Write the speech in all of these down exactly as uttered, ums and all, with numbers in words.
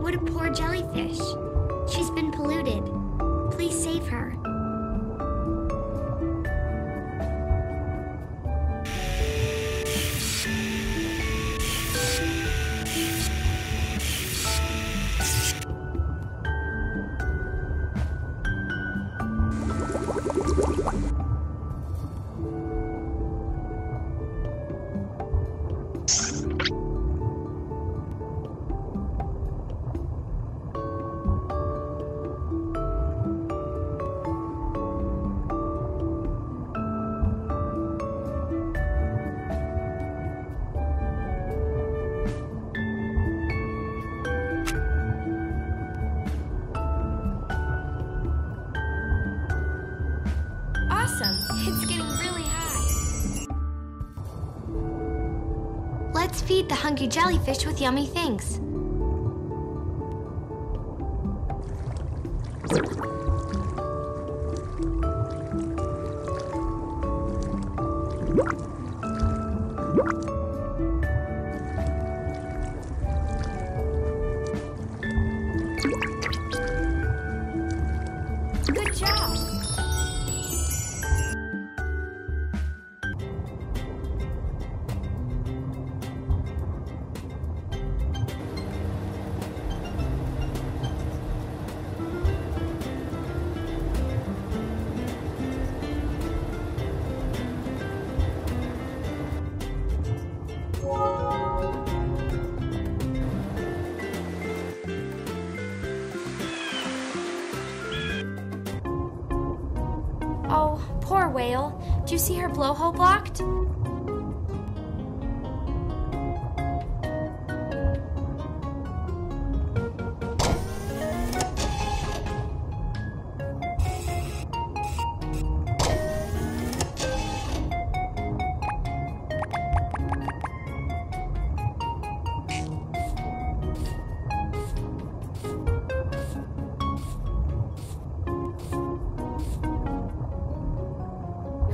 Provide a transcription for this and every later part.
What a poor jellyfish. She's been polluted. Please save her. It's getting really high. Let's feed the hungry jellyfish with yummy things. Good job! Oh, poor whale. Do you see her blowhole blocked?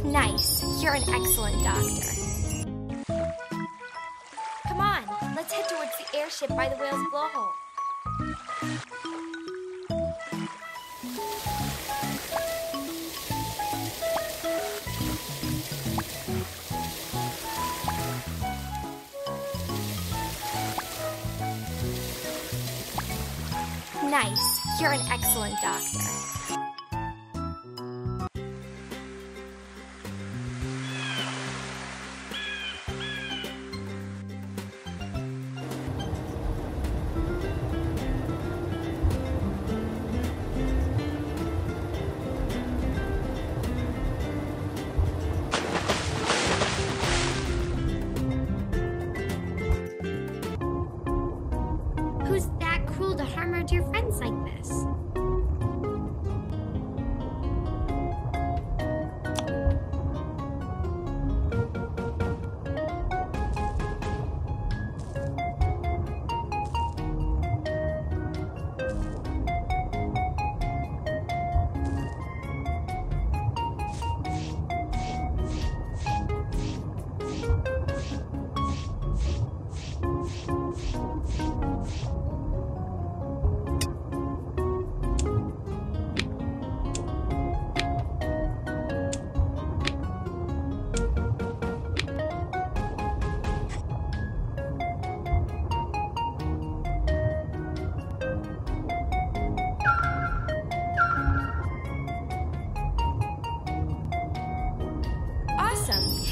Nice. You're an excellent doctor. Come on, let's head towards the airship by the whale's blowhole. Nice. You're an excellent doctor. Who's that cruel to harm our dear friends like this?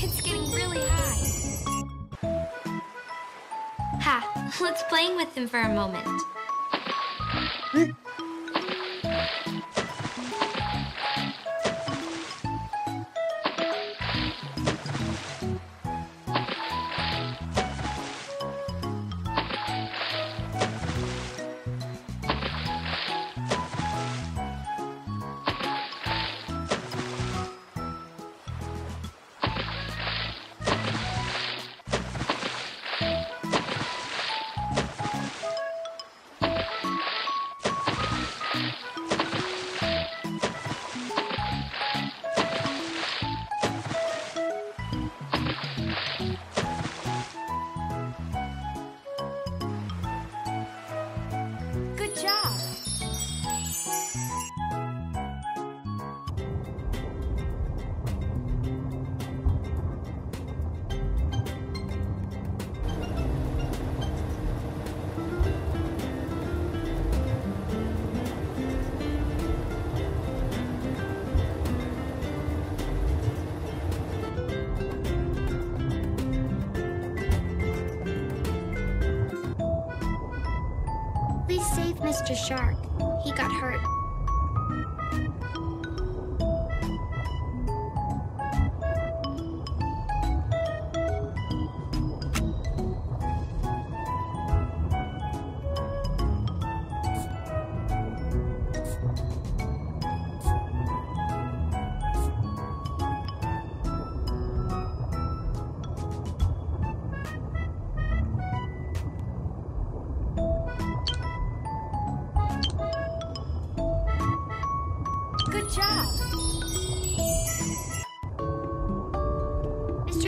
It's getting really high. Ha! Let's play with them for a moment. Mister Shark. He got hurt.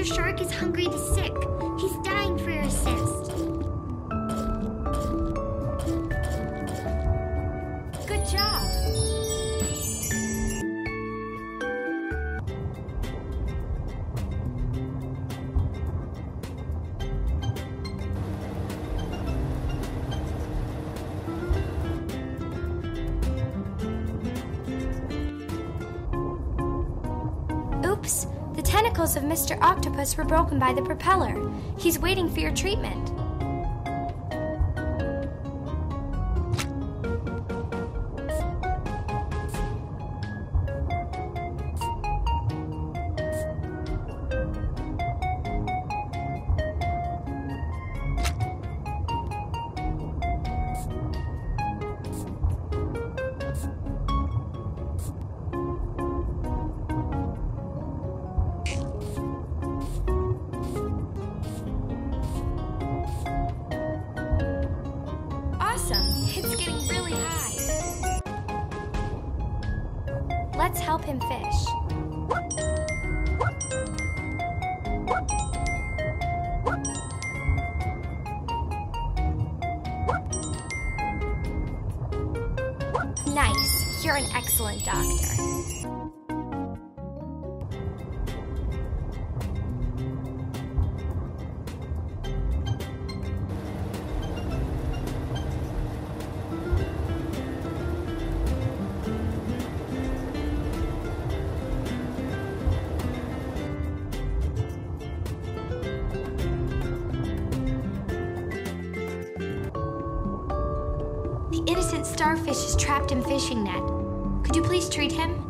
Shark is hungry to sick. He's dying for your assist. Good job. Oops. The tentacles of Mister Octopus were broken by the propeller. He's waiting for your treatment. It's getting really high. Let's help him fish. Nice. You're an excellent doctor. The innocent starfish is trapped in fishing net. Could you please treat him?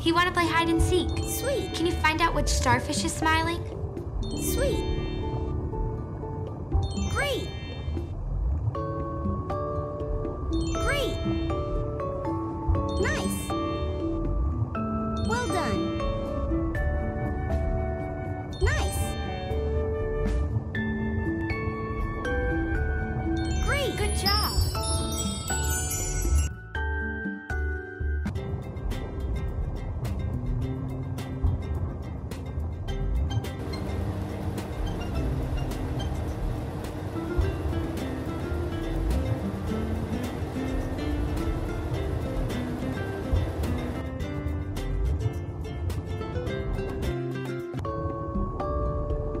He wants to play hide and seek. Sweet. Can you find out which starfish is smiling? Sweet. Great. Great. Nice. Well done. Nice. Great. Good job.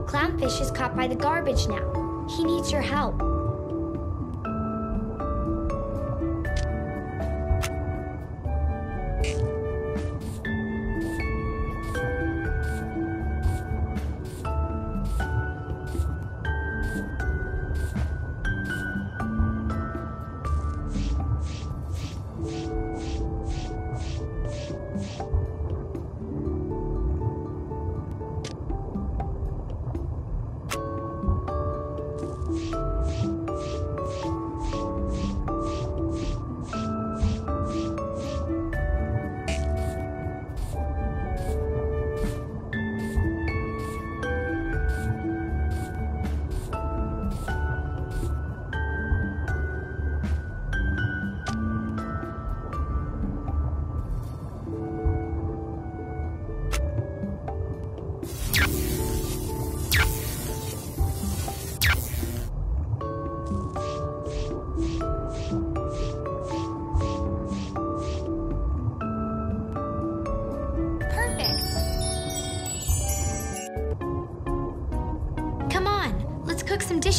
Clownfish is caught by the garbage now. He needs your help.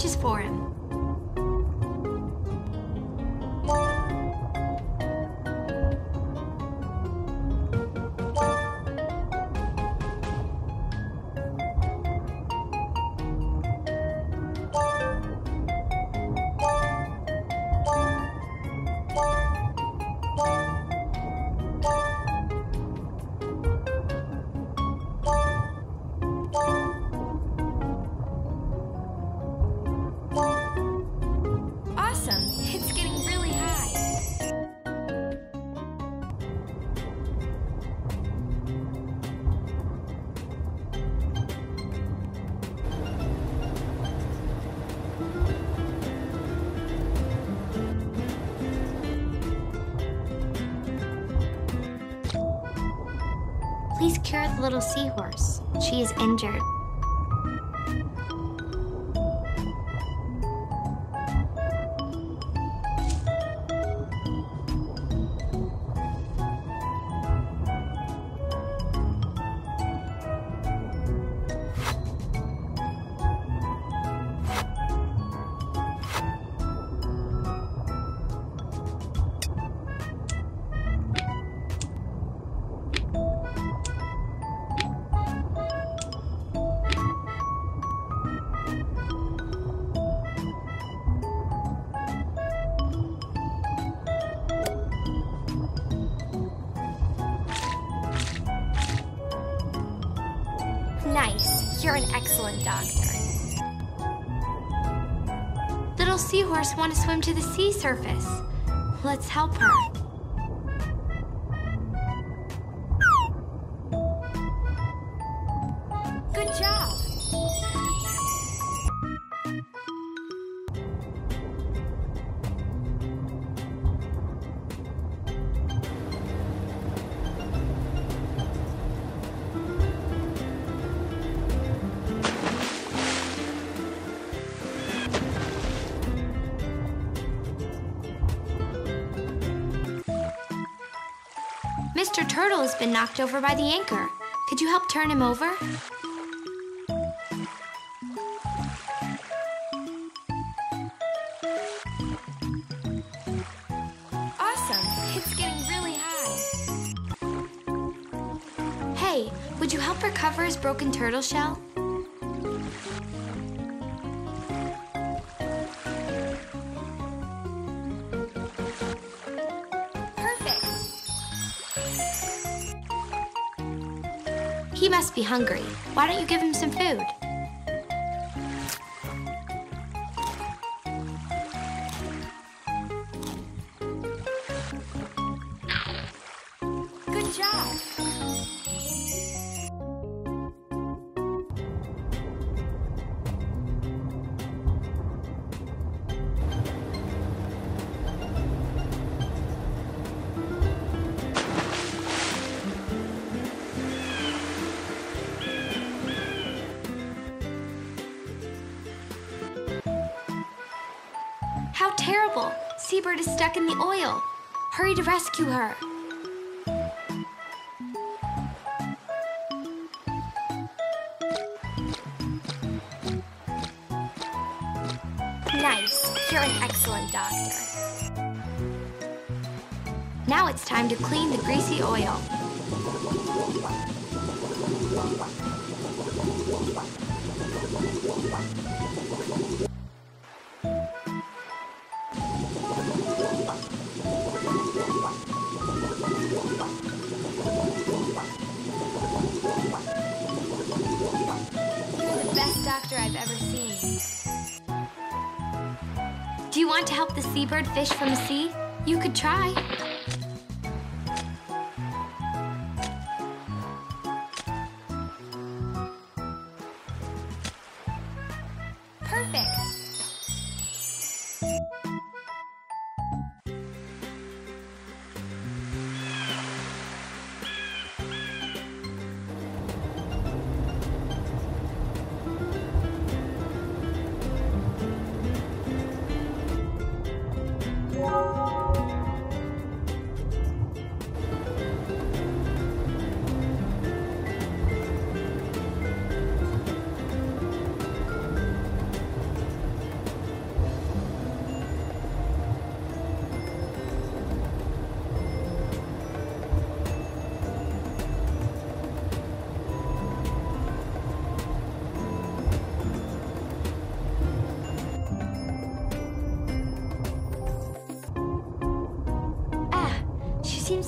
wishes for him. Please cure the little seahorse. She is injured. Nice. You're an excellent doctor. Little seahorse wants to swim to the sea surface. Let's help her. Good job. Mister Turtle has been knocked over by the anchor. Could you help turn him over? Awesome! It's getting really high. Hey, would you help recover his broken turtle shell? He must be hungry. Why don't you give him some food? Good job! How terrible! Seabird is stuck in the oil. Hurry to rescue her. Nice. You're an excellent doctor. Now it's time to clean the greasy oil. Doctor I've ever seen. Do you want to help the seabird fish from the sea? You could try. Perfect.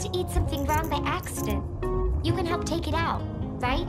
to eat something brown by accident, you can help take it out, right?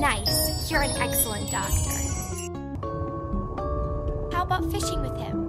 Nice. You're an excellent doctor. How about fishing with him?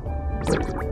What?